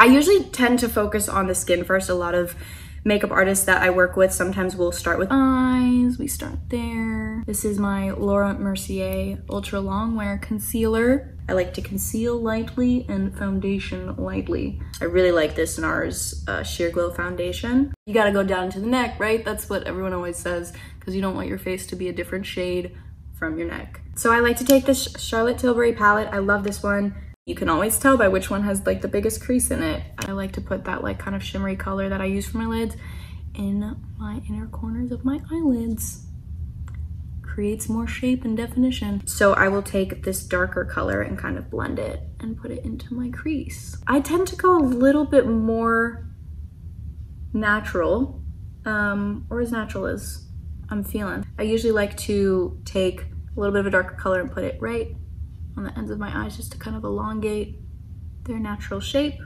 I usually tend to focus on the skin first. A lot of makeup artists that I work with sometimes will start with eyes. We start there. This is my Laura Mercier Ultra Longwear Concealer. I like to conceal lightly and foundation lightly. I really like this NARS Sheer Glow Foundation. You gotta go down to the neck, right? That's what everyone always says, because you don't want your face to be a different shade from your neck. So I like to take this Charlotte Tilbury palette. I love this one. You can always tell by which one has like the biggest crease in it. I like to put that like kind of shimmery color that I use for my lids in my inner corners of my eyelids. Creates more shape and definition. So I will take this darker color and kind of blend it and put it into my crease. I tend to go a little bit more natural, or as natural as I'm feeling. I usually like to take a little bit of a darker color and put it right on the ends of my eyes just to kind of elongate their natural shape.